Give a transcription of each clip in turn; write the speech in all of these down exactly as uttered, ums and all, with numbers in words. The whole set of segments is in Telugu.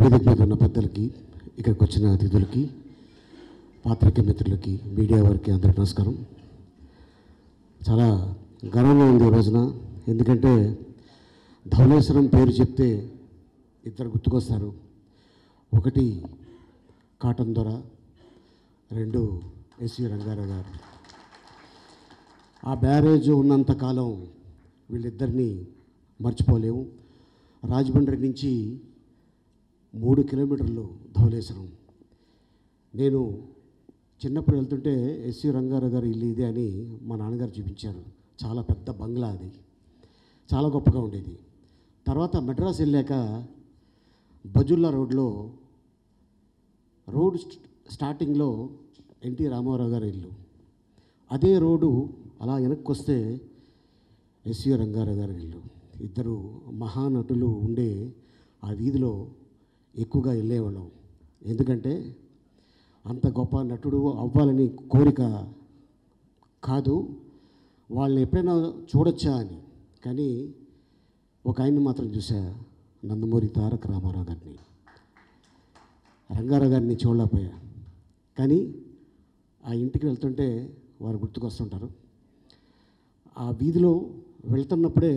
వేదిక మీద ఉన్న పెద్దలకి, ఇక్కడికి వచ్చిన అతిథులకి, పాత్రికే మిత్రులకి, మీడియా వారికి అందరికీ నమస్కారం. చాలా గర్వంగా ఉంది ఈ రోజున. ఎందుకంటే ధవళేశ్వరం పేరు చెప్తే ఇద్దరు గుర్తుకొస్తారు. ఒకటి కాటన్ దొర, రెండు ఎస్వి రంగారావు గారు. ఆ బ్యారేజ్ ఉన్నంతకాలం వీళ్ళిద్దరినీ మర్చిపోలేము. రాజమండ్రి నుంచి మూడు కిలోమీటర్లు ధవళేశ్వరం. నేను చిన్నప్పుడు వెళ్తుంటే ఎస్వి రంగారావు గారు ఇల్లు ఇదే అని మా నాన్నగారు చూపించారు. చాలా పెద్ద బంగ్లా, అది చాలా గొప్పగా ఉండేది. తర్వాత మద్రాసు వెళ్ళాక బజుల్లా రోడ్లో రోడ్ స్టార్టింగ్లో ఎన్టీ రామారావు గారి ఇల్లు. అదే రోడ్డు అలా వెనక్కి వస్తే ఎస్వి రంగారావు గారి ఇల్లు. ఇద్దరు మహానటులు ఉండే ఆ వీధిలో ఎక్కువగా వెళ్ళేవాళ్ళం. ఎందుకంటే అంత గొప్ప నటుడు అవ్వాలని కోరిక కాదు, వాళ్ళని ఎప్పుడైనా చూడొచ్చా అని. కానీ ఒక ఆయన్ని మాత్రం చూసా, నందమూరి తారక రామారావు గారిని. రంగారావు గారిని చూడలేకపోయా. కానీ ఆ ఇంటికి వెళ్తుంటే వారు గుర్తుకొస్తుంటారు. ఆ వీధిలో వెళ్తున్నప్పుడే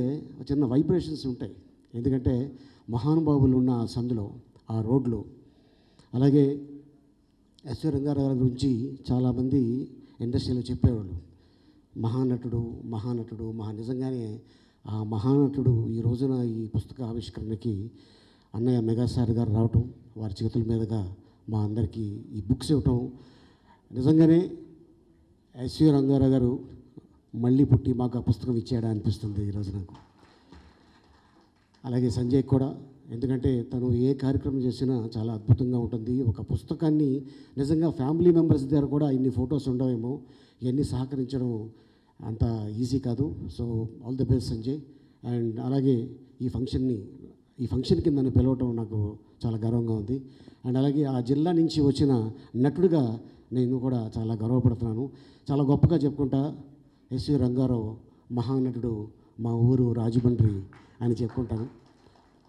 చిన్న వైబ్రేషన్స్ ఉంటాయి. ఎందుకంటే మహానుభావులు ఉన్న ఆ సందులో, ఆ రోడ్లు. అలాగే ఎస్వి రంగారావు గారి గురించి చాలామంది ఇండస్ట్రీలో చెప్పేవాళ్ళు, మహానటుడు మహానటుడు మహా నిజంగానే ఆ మహానటుడు ఈ రోజున ఈ పుస్తక ఆవిష్కరణకి అన్నయ్య మెగాసార్ గారు రావటం, వారి చేతుల మీదుగా మా అందరికీ ఈ బుక్స్ ఇవ్వటం, నిజంగానే ఎస్వి రంగారావు గారు మళ్ళీ పుట్టి మాకు ఆ పుస్తకం ఇచ్చాడా అనిపిస్తుంది ఈరోజు నాకు. అలాగే సంజయ్ కూడా, ఎందుకంటే తను ఏ కార్యక్రమం చేసినా చాలా అద్భుతంగా ఉంటుంది. ఒక పుస్తకాన్ని నిజంగా ఫ్యామిలీ మెంబర్స్ దగ్గర కూడా ఇన్ని ఫొటోస్ ఉండవేమో, ఇవన్నీ సహకరించడం అంత ఈజీ కాదు. So all the best Sanjay. And అలాగే ఈ ఫంక్షన్ని ఈ ఫంక్షన్ కింద నన్ను పిలవటం నాకు చాలా గర్వంగా ఉంది. అండ్ అలాగే ఆ జిల్లా నుంచి వచ్చిన నటుడిగా నేను కూడా చాలా గర్వపడుతున్నాను. చాలా గొప్పగా చెప్పుకుంటా, ఎస్వి రంగారావు మహానటుడు, మా ఊరు రాజమండ్రి అని చెప్పుకుంటాను.